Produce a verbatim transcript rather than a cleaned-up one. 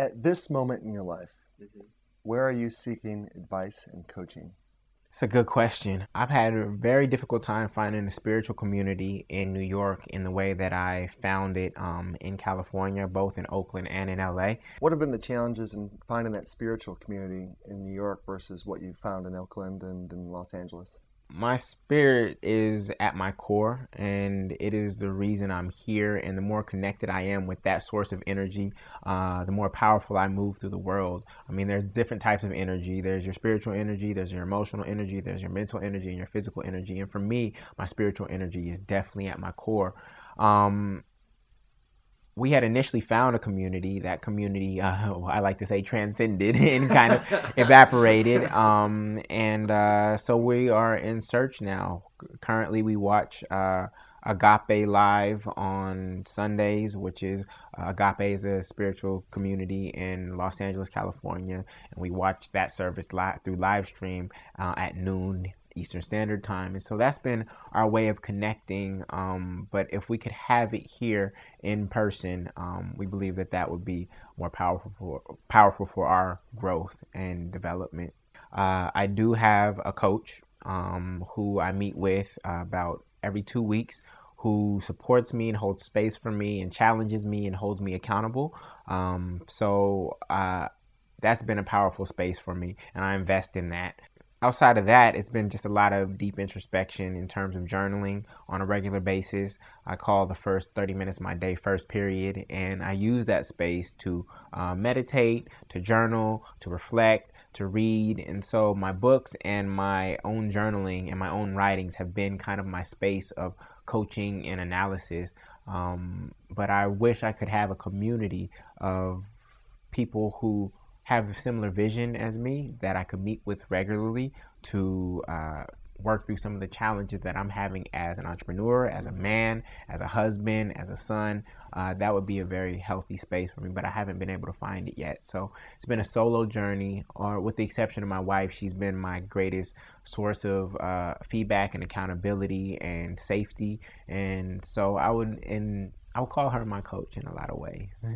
at this moment in your life, mm-hmm. where are you seeking advice and coaching? It's a good question. I've had a very difficult time finding a spiritual community in New York in the way that I found it um, in California, both in Oakland and in L A. What have been the challenges in finding that spiritual community in New York versus what you found in Oakland and in Los Angeles? My spirit is at my core, and it is the reason I'm here. And the more connected I am with that source of energy, uh, the more powerful I move through the world. I mean, there's different types of energy. There's your spiritual energy, there's your emotional energy, there's your mental energy, and your physical energy. And for me, my spiritual energy is definitely at my core. Um, We had initially found a community. That community, uh, I like to say, transcended and kind of evaporated. Um, and uh, so we are in search now. Currently, we watch uh, Agape live on Sundays, which is uh, Agape is a spiritual community in Los Angeles, California, and we watch that service live through live stream uh, at noon Eastern Standard Time. And so that's been our way of connecting. Um, but if we could have it here in person, um, we believe that that would be more powerful for, powerful for our growth and development. Uh, I do have a coach um, who I meet with uh, about every two weeks who supports me and holds space for me and challenges me and holds me accountable. Um, so uh, that's been a powerful space for me, and I invest in that. Outside of that, it's been just a lot of deep introspection in terms of journaling on a regular basis. I call the first thirty minutes of my day first period, and I use that space to uh, meditate, to journal, to reflect, to read. And so my books and my own journaling and my own writings have been kind of my space of coaching and analysis. Um, but I wish I could have a community of people who have a similar vision as me that I could meet with regularly to uh, work through some of the challenges that I'm having as an entrepreneur, as a man, as a husband, as a son. Uh, that would be a very healthy space for me, but I haven't been able to find it yet. So it's been a solo journey, or with the exception of my wife, she's been my greatest source of uh, feedback and accountability and safety. And so I would, and I would call her my coach in a lot of ways.